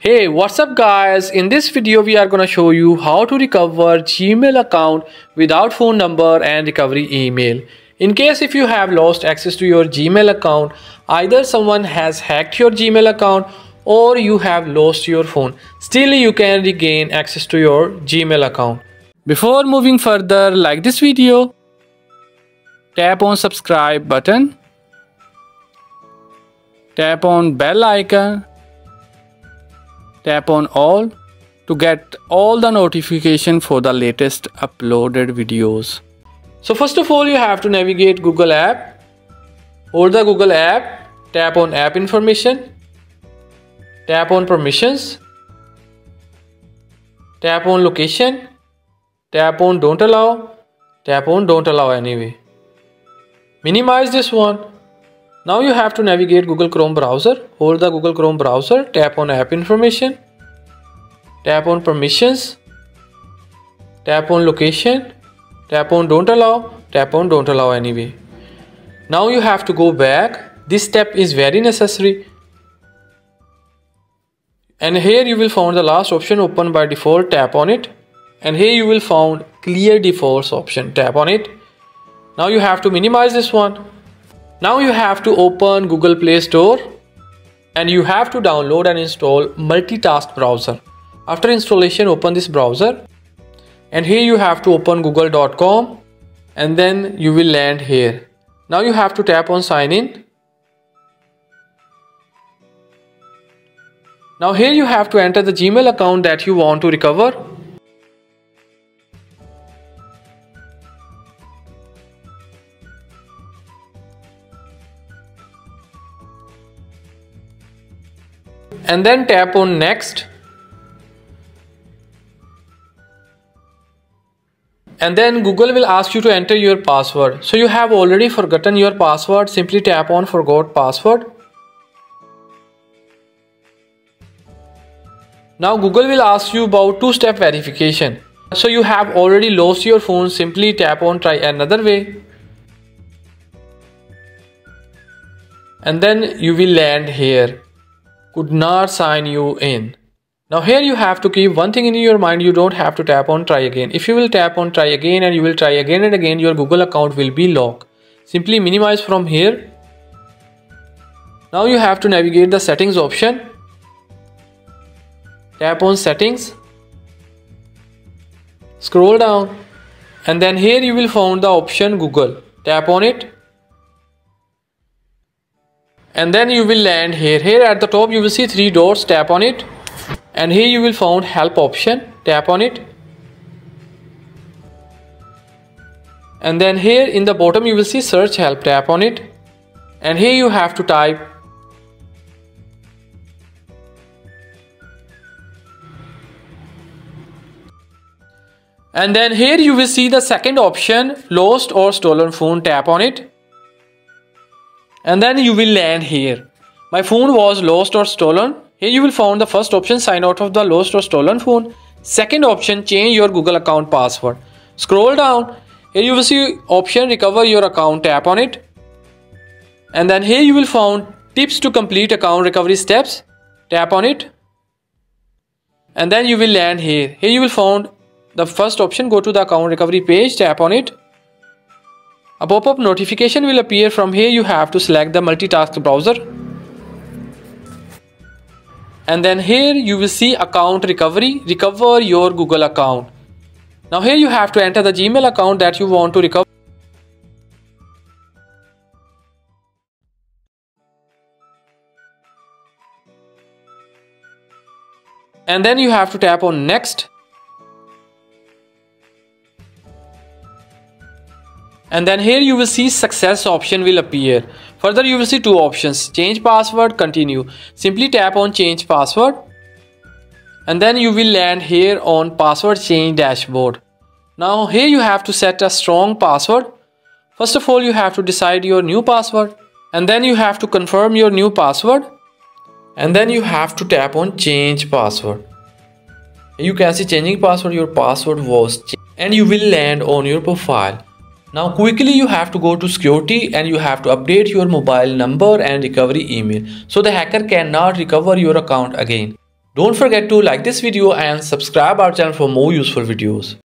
Hey, what's up guys? In this video we are gonna show you how to recover Gmail account without phone number and recovery email. In case if you have lost access to your Gmail account, either someone has hacked your Gmail account or you have lost your phone. Still you can regain access to your Gmail account. Before moving further, like this video, tap on subscribe button, tap on bell icon, tap on all to get all the notification for the latest uploaded videos. So first of all, you have to navigate Google app, hold the Google app, tap on app information, tap on permissions, tap on location, tap on don't allow, tap on don't allow anyway. Minimize this one. Now you have to navigate Google Chrome browser, hold the Google Chrome browser, tap on app information, tap on permissions, tap on location, tap on don't allow, tap on don't allow anyway. Now you have to go back. This step is very necessary. And here you will find the last option open by default, tap on it. And here you will find clear defaults option, tap on it. Now you have to minimize this one. Now you have to open Google Play Store and you have to download and install multitask browser. After installation, open this browser and here you have to open google.com and then you will land here. Now you have to tap on sign in. Now here you have to enter the Gmail account that you want to recover. And then tap on next. And then Google will ask you to enter your password. So you have already forgotten your password. Simply tap on forgot password. Now Google will ask you about two-step verification. So you have already lost your phone. Simply tap on try another way. And then you will land here. Could not sign you in. Now here you have to keep one thing in your mind, you don't have to tap on try again. If you will tap on try again and you will try again and again, your Google account will be locked. Simply minimize from here. Now you have to navigate the settings option. Tap on settings. Scroll down and then here you will find the option Google. Tap on it. And then you will land here. Here at the top you will see three dots, tap on it. And here you will find help option, tap on it. And then here in the bottom you will see search help, tap on it. And here you have to type and then here you will see the second option lost or stolen phone, tap on it. And then you will land here. My phone was lost or stolen. Here you will find the first option, sign out of the lost or stolen phone. Second option, change your Google account password. Scroll down. Here you will see option recover your account. Tap on it. And then here you will find tips to complete account recovery steps. Tap on it. And then you will land here. Here you will find the first option, go to the account recovery page. Tap on it. A pop-up notification will appear. From here you have to select the multitask browser. And then here you will see account recovery, recover your Google account. Now here you have to enter the Gmail account that you want to recover. And then you have to tap on next. And then here you will see success option will appear. Further you will see two options, change password, continue. Simply tap on change password. And then you will land here on password change dashboard. Now here you have to set a strong password. First of all you have to decide your new password. And then you have to confirm your new password. And then you have to tap on change password. You can see changing password, your password was changed. And you will land on your profile. Now quickly you have to go to security and you have to update your mobile number and recovery email so the hacker cannot recover your account again. Don't forget to like this video and subscribe our channel for more useful videos.